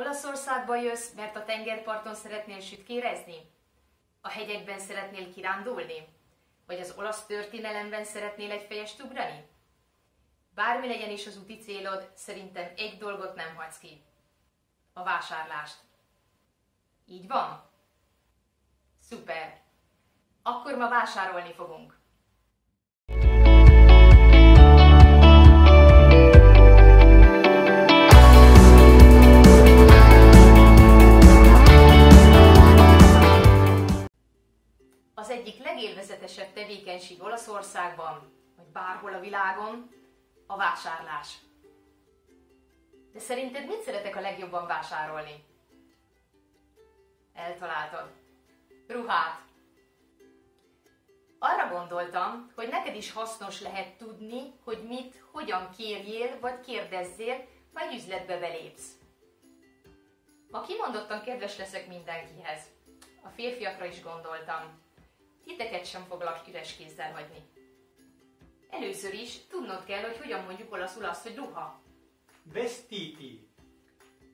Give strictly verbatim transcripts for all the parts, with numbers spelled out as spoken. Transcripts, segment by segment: Olaszországba jössz, mert a tengerparton szeretnél sütkérezni? A hegyekben szeretnél kirándulni? Vagy az olasz történelemben szeretnél egy fejest ugrani? Bármi legyen is az úti célod, szerintem egy dolgot nem hagysz ki. A vásárlást. Így van? Szuper! Akkor ma vásárolni fogunk! Az egyik legélvezetesebb tevékenység Olaszországban, vagy bárhol a világon, a vásárlás. De szerinted mit szeretek a legjobban vásárolni? Eltaláltad. Ruhát. Arra gondoltam, hogy neked is hasznos lehet tudni, hogy mit, hogyan kérjél, vagy kérdezzél, ha egy üzletbe belépsz. Ma kimondottan kedves leszek mindenkihez. A férfiakra is gondoltam. Titeket sem foglak üres kézzel hagyni. Először is tudnod kell, hogy hogyan mondjuk olaszul azt, hogy ruha. Vestiti.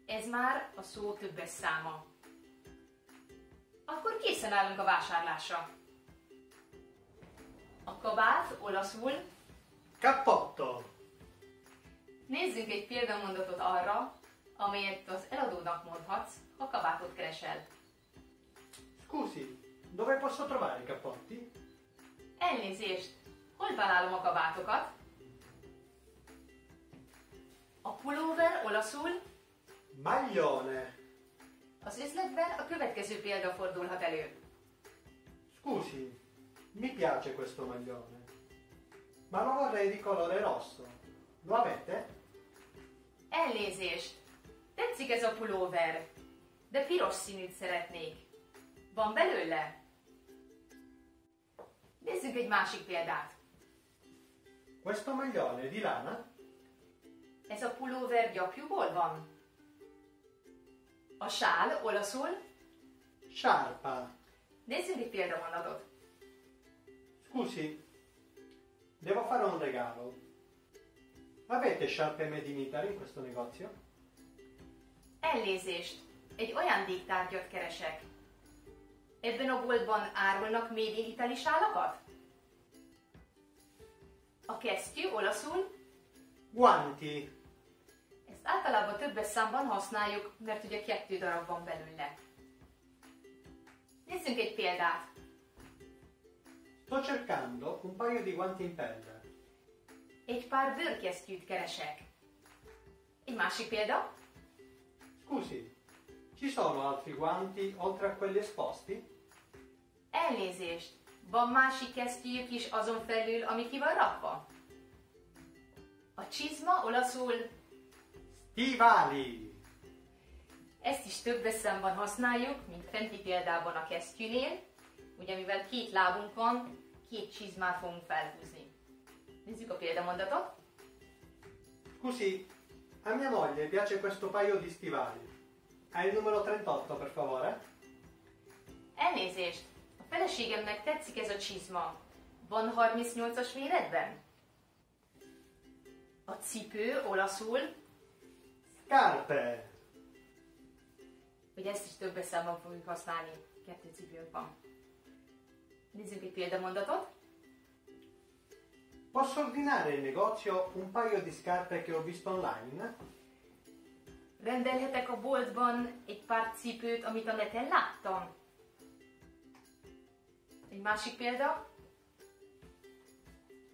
Ez már a szó többes száma. Akkor készen állunk a vásárlásra. A kabát olaszul cappotto. Nézzünk egy példamondatot arra, amelyet az eladónak mondhatsz, ha kabátot keresel. Scusi, dove posso trovare i cappotti? Elnézést, hol találom a kabátokat? A pulóver olaszul maglione. Az üzletben a következő példa fordulhat elő. Scusi, mi piace questo maglione, ma lo vorrei di colore rosso. Lo avete? Elnézést, tetszik ez a pulóver, de piros színűt szeretnék. Van belőle? Nézzük egy másik példát. Questo maglione di lana? Ez a pulóver gyapjúból van? A sál olaszul sárpa. Nézzük egy példamondatot. Scusi, devo fare un regalo. Avete sciarpe made in Italy in questo negozio? Elnézést, egy ajándéktárgyat keresek. Ebben a boltban árulnak made in Italy sálakat? A kesztyű olaszul guanti. Ezt általában többes számban használjuk, mert ugye kettő darab van belőle. Nézzünk egy példát. Sto cercando un paio di guanti in pelle. Egy pár bőrkesztyűt keresek. Egy másik példa. Scusi, ci sono altri guanti oltre a quelli esposti? Elnézést, van másik kesztyűjük is azon felül, ami ki van rakva? A csizma olaszul stivali. Ezt is több számban használjuk, mint fenti példában a kesztyűnél. Ugye mivel két lábunk van, két csizmát fogunk felhúzni. Nézzük a példamondatot. Scusi, a mia moglie piace questo paio di stivali. Hai il numero trentotto, per favore? Elnézést, a feleségemnek tetszik ez a csizma. Van harmincnyolcas méretben? A cipő olaszul scarpe. Ugye ezt is több számban fogjuk használni, kettő cipőnk van. Nézzünk egy példamondatot. Posso ordinare in negozio un paio di scarpe che ho visto online? Rendelhetek a boltban egy pár cipőt, amit a neten láttam. Egy másik példa.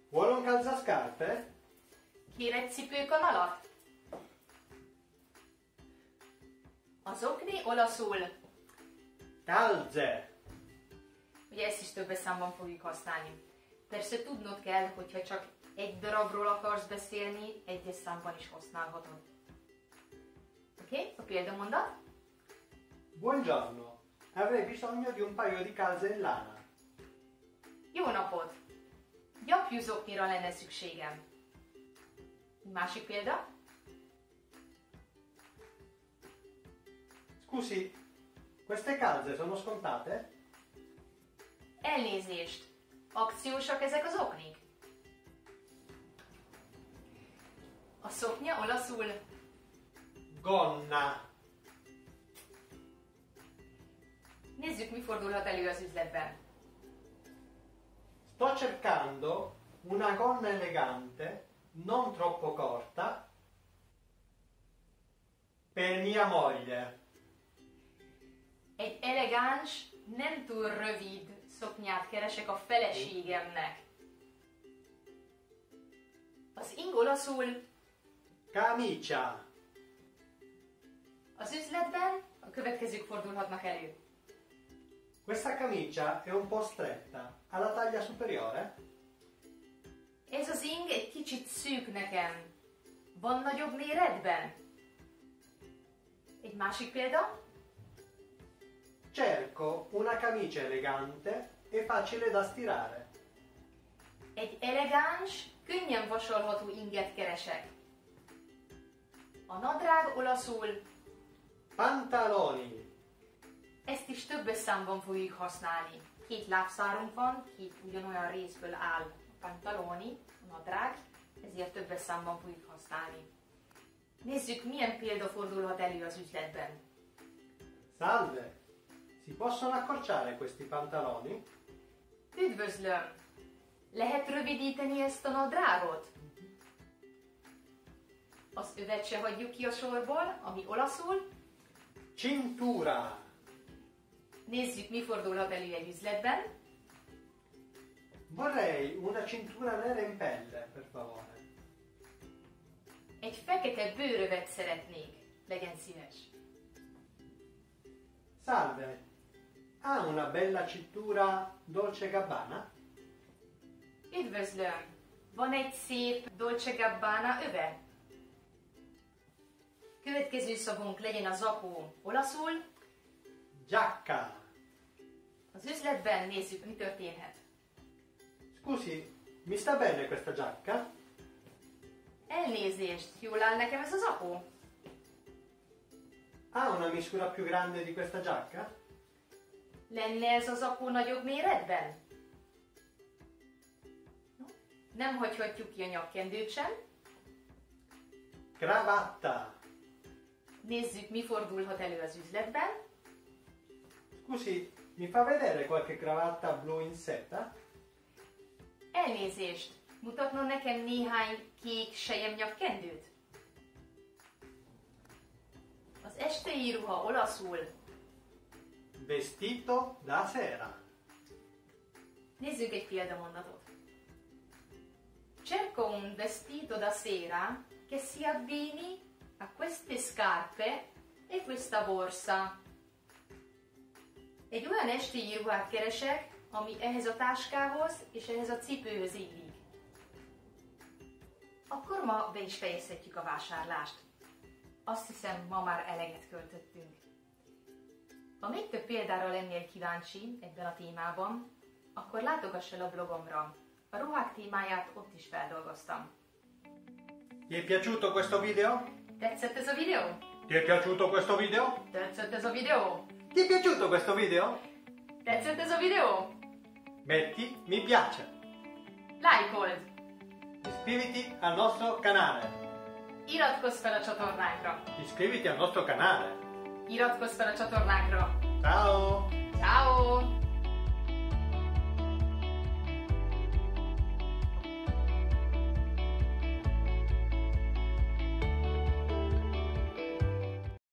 Vuole un calzascarpe? Kér egy cipőkanalat? A zokni olaszul calze. Ugye ezt is többes számban fogjuk használni. Persze tudnod kell, hogyha csak egy darabról akarsz beszélni, egyes számban is használhatod. Oké, okay? A példamondat. Buongiorno, avrei bisogno di un paio di calze in lana. Jó napot! Gyapjú zoknira lenne szükségem. Másik példa. Scusi, queste calze sono scontate? Elnézést! Akciósak ezek az oknik? A szoknya olaszul gonna. Nézzük, mi fordulhat elő az üzletben. Sto cercando una gonna elegante, non troppo corta, per mia moglie. Egy elegáns, nem túl rövid szoknyát keresek a feleségemnek. Az ing olaszul camicia. Az üzletben a következők fordulhatnak elő. Questa camicia è un po' stretta, ha la taglia superiore? Ez az ing egy kicsit szűk nekem. Van nagyobb méretben? Egy másik példa? Cerco una camicia elegante e facile da stirare. Egy elegáns, könnyen vasalható inget keresek. A nadrág olaszul pantaloni. Ezt is többes számban fogjuk használni. Két lábszárunk van, két ugyanolyan részből áll a pantaloni, a nadrág, ezért többes számban fogjuk használni. Nézzük, milyen példa fordulhat elő az üzletben. Salve! Si possono accorciare questi pantaloni? Üdvözlöm! Lehet rövidíteni ezt a nadrágot? Az övet se hagyjuk ki a sorból, ami olaszul cintura. Nézzük, mi fordulhat elő egy üzletben. Vorrei una cintura nera in pelle, per favore. Egy fekete bőrövet szeretnék, legyen színes. Salve! Ha una bella cintura Dolce Gabbana? Üdvözlöm! Van egy szép Dolce Gabbana öve? Következő szavunk legyen a zakó. Olaszul giacca. Az üzletben nézzük, mi történhet. Scusi, mi sta bene questa giacca? Elnézést, jól áll nekem ez a zakó? Ha una misura più grande di questa giacca? Lenne ez a zakó nagyobb méretben? Nem hagyhatjuk ki a nyakkendőt sem. Cravatta. Nézzük, mi fordulhat elő az üzletben. Scusi, mi fa vedere qualche cravatta blu in seta? Elnézést, mutatna nekem néhány kék sejem nyakkendőt? Az estei ruha olaszul vestito da sera. Nézzük egy példamondatot. Cerco un vestito da sera che si abbini a queste scarpe e questa borsa. Egy olyan esti ruhát keresek, ami ehhez a táskához és ehhez a cipőhöz illik. Akkor ma be is fejezhetjük a vásárlást. Azt hiszem, ma már eleget költöttünk. Ha még több példára lennél kíváncsi ebben a témában, akkor látogass el a blogomra. A ruhák témáját ott is feldolgoztam. Ti è piaciuto questo video? Tetszett ez a videó? Ti è piaciuto questo video? Tetszett ez a videó? Ti è piaciuto questo video? Tetszett ez a videó? Metti mi piace. Lájkold! Iscriviti al nostro canale. Iratkozz fel a csatornánkra! Iscriviti al nostro canale! Iratkozz fel a csatornánkra! Ciao! Ciao!